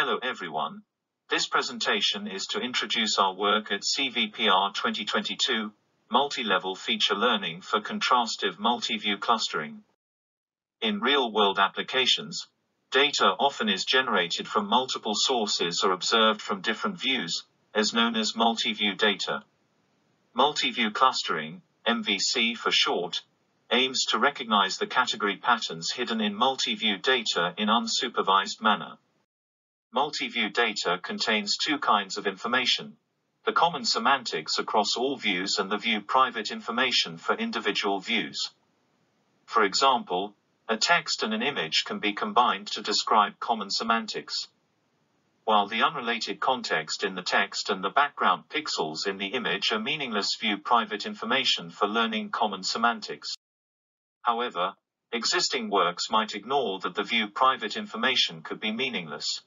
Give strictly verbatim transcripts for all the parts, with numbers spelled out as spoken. Hello everyone. This presentation is to introduce our work at C V P R twenty twenty-two, Multi-Level Feature Learning for Contrastive Multi-View Clustering. In real-world applications, data often is generated from multiple sources or observed from different views, as known as multi-view data. Multi-view clustering, M V C for short, aims to recognize the category patterns hidden in multi-view data in unsupervised manner. Multi-view data contains two kinds of information: the common semantics across all views and the view private information for individual views. For example, a text and an image can be combined to describe common semantics, while the unrelated context in the text and the background pixels in the image are meaningless view private information for learning common semantics. However, existing works might ignore that the view private information could be meaningless.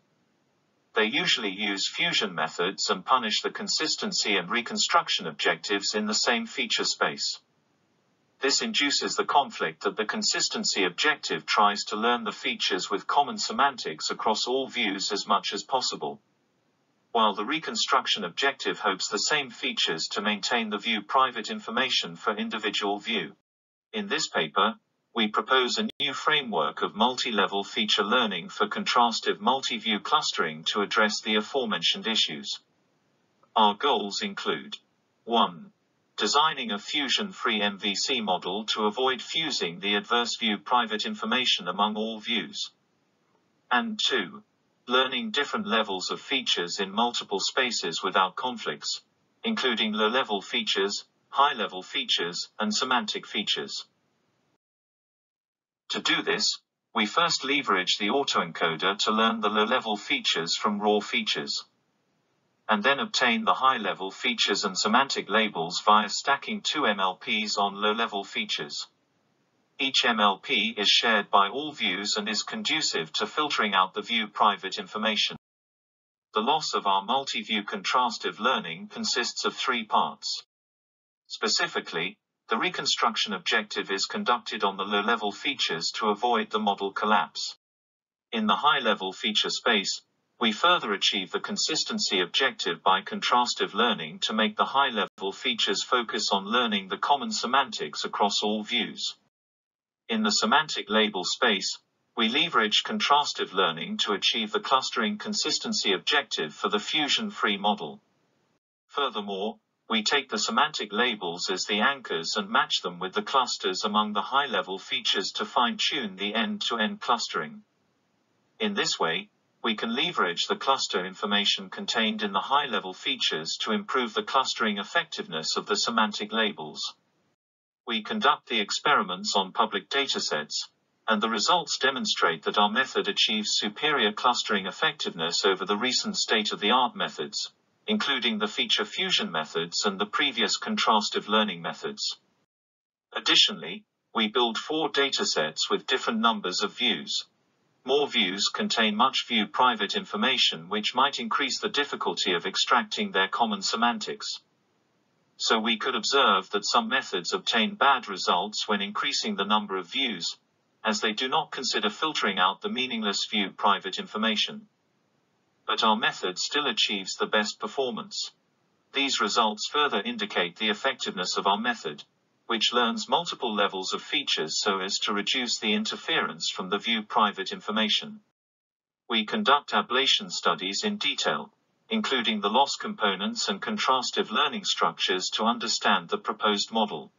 They usually use fusion methods and punish the consistency and reconstruction objectives in the same feature space. This induces the conflict that the consistency objective tries to learn the features with common semantics across all views as much as possible, while the reconstruction objective hopes the same features to maintain the view private information for individual view. In this paper, we propose a new framework of multi-level feature learning for contrastive multi-view clustering to address the aforementioned issues. Our goals include one Designing a fusion-free M V C model to avoid fusing the adverse view private information among all views, and two Learning different levels of features in multiple spaces without conflicts, including low-level features, high-level features, and semantic features. To do this, we first leverage the autoencoder to learn the low-level features from raw features, and then obtain the high-level features and semantic labels via stacking two M L Ps on low-level features. Each M L P is shared by all views and is conducive to filtering out the view private information. The loss of our multi-view contrastive learning consists of three parts. Specifically, the reconstruction objective is conducted on the low-level features to avoid the model collapse. In the high-level feature space, we further achieve the consistency objective by contrastive learning to make the high-level features focus on learning the common semantics across all views. In the semantic label space, we leverage contrastive learning to achieve the clustering consistency objective for the fusion-free model. Furthermore, we take the semantic labels as the anchors and match them with the clusters among the high-level features to fine-tune the end-to-end clustering. In this way, we can leverage the cluster information contained in the high-level features to improve the clustering effectiveness of the semantic labels. We conduct the experiments on public datasets, and the results demonstrate that our method achieves superior clustering effectiveness over the recent state-of-the-art methods, including the feature fusion methods and the previous contrastive learning methods. Additionally, we build four datasets with different numbers of views. More views contain much view private information which might increase the difficulty of extracting their common semantics. So we could observe that some methods obtain bad results when increasing the number of views, as they do not consider filtering out the meaningless view private information. But our method still achieves the best performance. These results further indicate the effectiveness of our method, which learns multiple levels of features so as to reduce the interference from the view private information. We conduct ablation studies in detail, including the loss components and contrastive learning structures to understand the proposed model.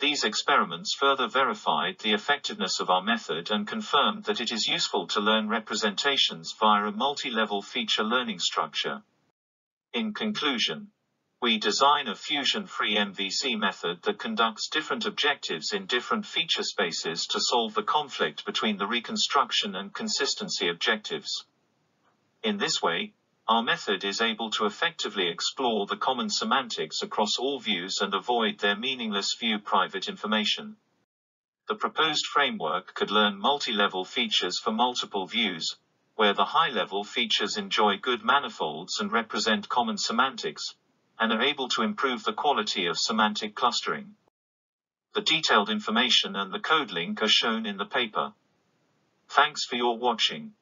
These experiments further verified the effectiveness of our method and confirmed that it is useful to learn representations via a multi-level feature learning structure. In conclusion, we design a fusion-free M V C method that conducts different objectives in different feature spaces to solve the conflict between the reconstruction and consistency objectives. In this way, our method is able to effectively explore the common semantics across all views and avoid their meaningless view private information. The proposed framework could learn multi-level features for multiple views, where the high-level features enjoy good manifolds and represent common semantics, and are able to improve the quality of semantic clustering. The detailed information and the code link are shown in the paper. Thanks for your watching.